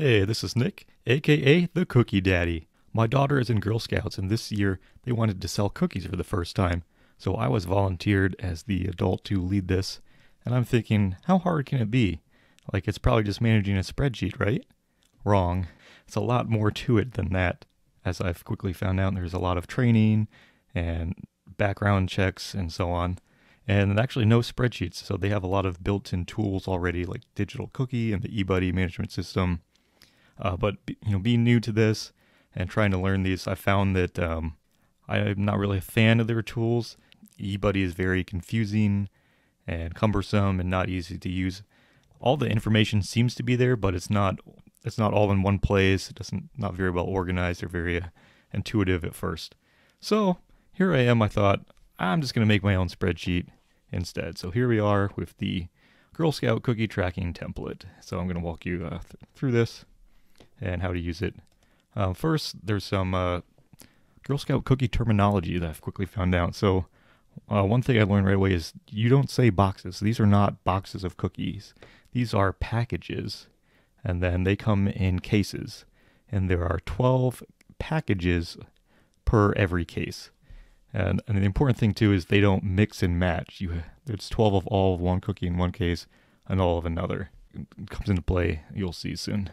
Hey, this is Nick, aka the Cookie Daddy. My daughter is in Girl Scouts, and this year they wanted to sell cookies for the first time. So I was volunteered as the adult to lead this, and I'm thinking, how hard can it be? Like, it's probably just managing a spreadsheet, right? Wrong. It's a lot more to it than that. As I've quickly found out, there's a lot of training and background checks and so on. And actually no spreadsheets, so they have a lot of built-in tools already, like Digital Cookie and the eBudde management system. But you know, being new to this and trying to learn these, I found that I'm not really a fan of their tools. eBudde is very confusing and cumbersome and not easy to use. All the information seems to be there, but it's not all in one place. It's not very well organized or very intuitive at first. So here I am. I thought I'm just going to make my own spreadsheet instead. So here we are with the Girl Scout cookie tracking template. So I'm going to walk you through this and how to use it. First, there's some Girl Scout cookie terminology that I've quickly found out. So one thing I learned right away is you don't say boxes. These are not boxes of cookies. These are packages, and then they come in cases. And there are 12 packages per every case. And the important thing, too, is they don't mix and match. It's 12 of all of one cookie in one case and all of another. It comes into play, you'll see soon.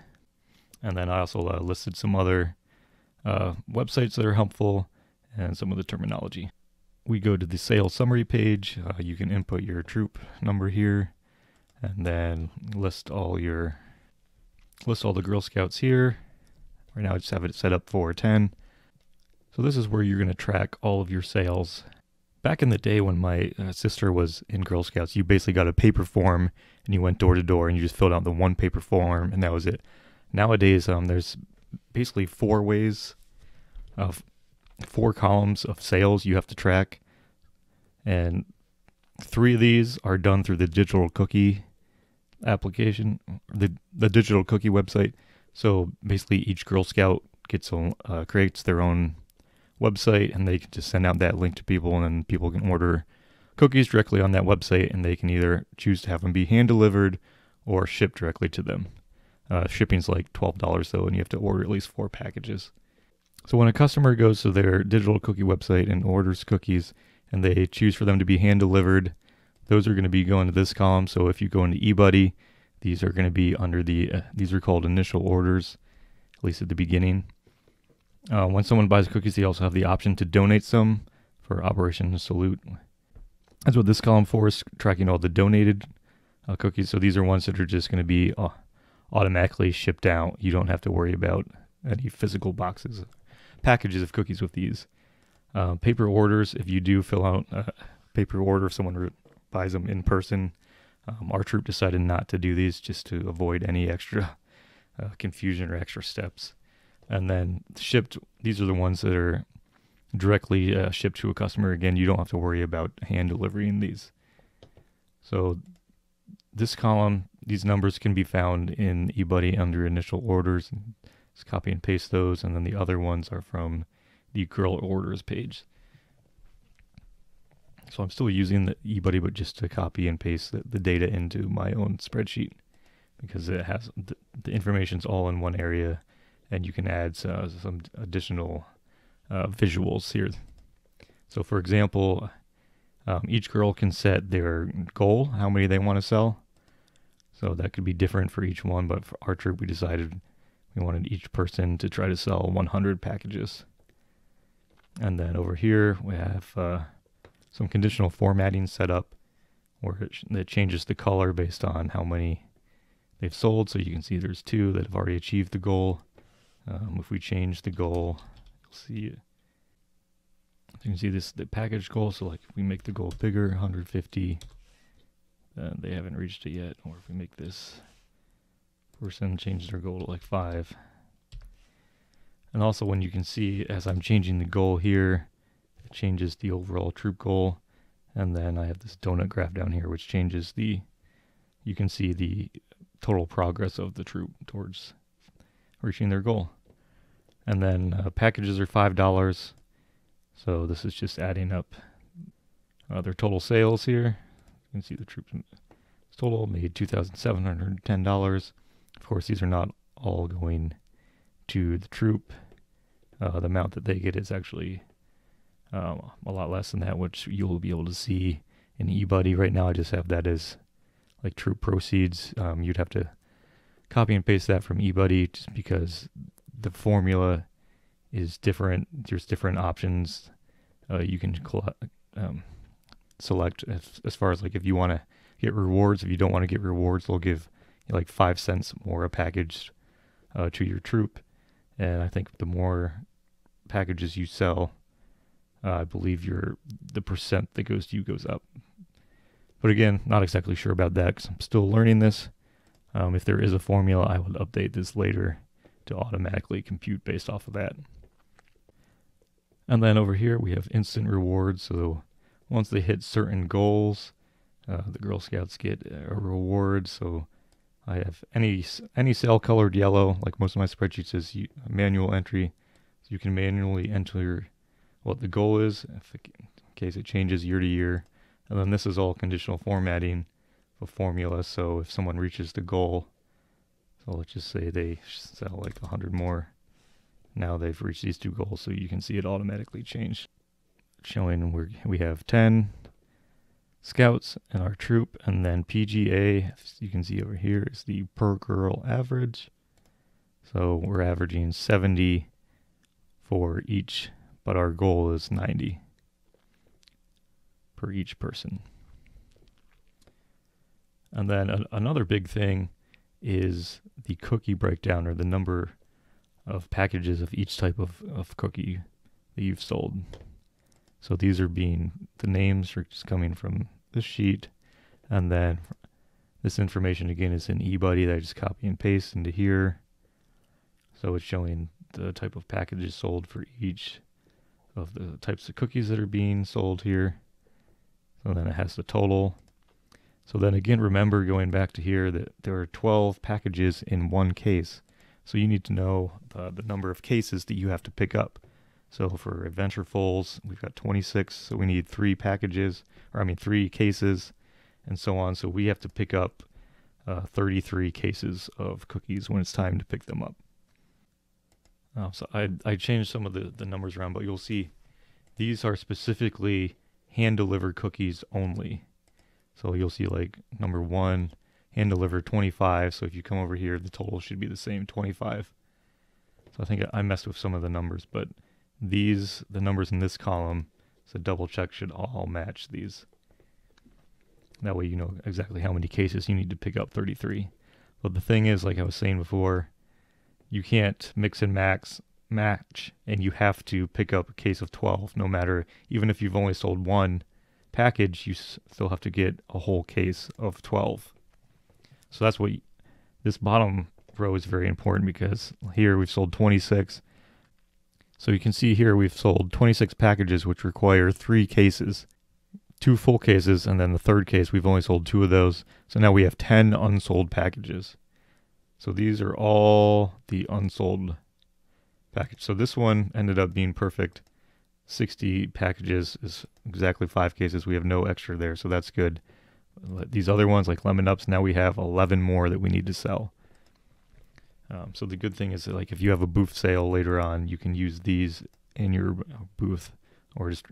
And then I also listed some other websites that are helpful and some of the terminology. We go to the sales summary page. You can input your troop number here and then list all the Girl Scouts here. Right now I just have it set up for 10. So this is where you're going to track all of your sales. Back in the day when my sister was in Girl Scouts, you basically got a paper form and you went door to door and you just filled out the one paper form and that was it. Nowadays, there's basically four columns of sales you have to track, and three of these are done through the Digital Cookie application, the Digital Cookie website. So basically, each Girl Scout creates their own website, and they can just send out that link to people, and then people can order cookies directly on that website, and they can either choose to have them be hand delivered or shipped directly to them. Shipping's like $12 though, and you have to order at least 4 packages. So when a customer goes to their Digital Cookie website and orders cookies and they choose for them to be hand delivered, those are going to be going to this column. So if you go into eBudde, these are going to be under the, these are called initial orders, at least at the beginning. When someone buys cookies, they also have the option to donate some for Operation Salute. That's what this column for, is tracking all the donated cookies. So these are ones that are just going to be automatically shipped out. You don't have to worry about any physical boxes, packages of cookies with these. Paper orders, if you do fill out a paper order, if someone buys them in person, our troop decided not to do these just to avoid any extra confusion or extra steps. And then shipped, these are the ones that are directly shipped to a customer. Again, you don't have to worry about hand delivering these. So this column, these numbers can be found in eBudde under initial orders. Just copy and paste those, and then the other ones are from the Girl Orders page. So I'm still using the eBudde, but just to copy and paste the data into my own spreadsheet, because it has the information's all in one area, and you can add some additional visuals here. So for example, each girl can set their goal, how many they want to sell. So that could be different for each one, but for our troop, we decided we wanted each person to try to sell 100 packages. And then over here, we have some conditional formatting set up where it changes the color based on how many they've sold. So you can see there's 2 that have already achieved the goal. If we change the goal, you'll see it. You can see this, the package goal. So like if we make the goal bigger, 150, they haven't reached it yet. Or if we make this person change their goal to like 5. And also when you can see, as I'm changing the goal here, it changes the overall troop goal. And then I have this donut graph down here, which changes the, you can see the total progress of the troop towards reaching their goal. And then packages are $5. So this is just adding up their total sales here. You can see the troop's total made $2,710. Of course, these are not all going to the troop. The amount that they get is actually a lot less than that, which you'll be able to see in eBudde. Right now I just have that as like troop proceeds. You'd have to copy and paste that from eBudde just because the formula is different. There's different options you can select as far as like if you want to get rewards. If you don't want to get rewards, they'll give you like 5 cents more a package to your troop. And I think the more packages you sell, I believe the percent that goes to you goes up. But again, not exactly sure about that because I'm still learning this. If there is a formula, I will update this later to automatically compute based off of that. And then over here we have instant rewards. So once they hit certain goals, the Girl Scouts get a reward. So I have any cell colored yellow, like most of my spreadsheets is manual entry. So you can manually enter what the goal is in case it changes year to year. And then this is all conditional formatting of formula. So if someone reaches the goal, so let's just say they sell like 100 more. Now they've reached these two goals, so you can see it automatically changed. Showing we have 10 scouts in our troop, and then PGA, as you can see over here, is the per girl average. So we're averaging 70 for each, but our goal is 90 per each person. And then another big thing is the cookie breakdown, or the number of packages of each type of cookie that you've sold. So these are being, the names are just coming from this sheet, and then this information again is in eBudde that I just copy and paste into here. So it's showing the type of packages sold for each of the types of cookies that are being sold here. So then it has the total. So then again, remember going back to here that there are 12 packages in one case. So you need to know the number of cases that you have to pick up. So for Adventurefuls, we've got 26, so we need 3 cases, and so on. So we have to pick up 33 cases of cookies when it's time to pick them up. So I changed some of the numbers around, but you'll see these are specifically hand-delivered cookies only. So you'll see like number 1, hand delivered 25. So if you come over here, the total should be the same, 25. So I think I messed with some of the numbers, but the numbers in this column, so double check, should all match these. That way you know exactly how many cases you need to pick up, 33. But the thing is, like I was saying before, you can't mix and match, and you have to pick up a case of 12, no matter, even if you've only sold 1, package, you still have to get a whole case of 12. So that's what this bottom row is very important, because here we've sold 26. So you can see here we've sold 26 packages, which require 3 cases, 2 full cases, and then the third case, we've only sold 2 of those. So now we have 10 unsold packages. So these are all the unsold package. So this one ended up being perfect. 60 packages is exactly 5 cases. We have no extra there, so that's good. These other ones, like Lemon Ups, now we have 11 more that we need to sell. So the good thing is that, like, if you have a booth sale later on, you can use these in your booth, or just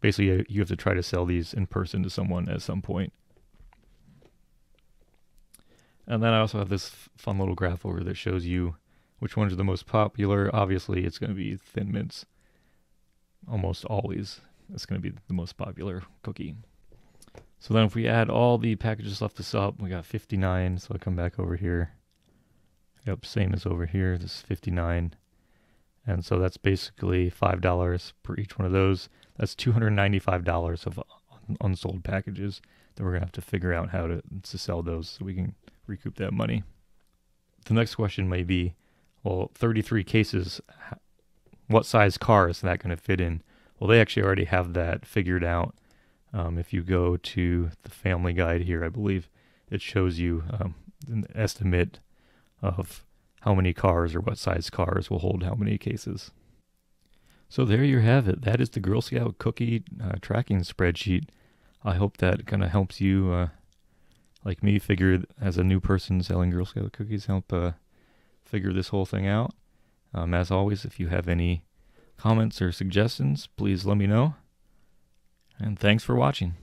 basically you have to try to sell these in person to someone at some point. And then I also have this fun little graph over that shows you which ones are the most popular. Obviously, it's going to be Thin Mints. Almost always it's going to be the most popular cookie. So then if we add all the packages left to sell, we got 59. So I come back over here. Yep, same as over here, this is 59. And so that's basically $5 per each one of those. That's $295 of unsold packages that we're going to have to figure out how to sell those so we can recoup that money. The next question may be, well, 33 cases, what size car is that going to fit in? Well, they actually already have that figured out. If you go to the family guide here, I believe it shows you an estimate of how many cars or what size cars will hold how many cases. So there you have it. That is the Girl Scout cookie tracking spreadsheet. I hope that kind of helps you, like me, figure as a new person selling Girl Scout cookies, help figure this whole thing out. As always, if you have any comments or suggestions, please let me know. And thanks for watching.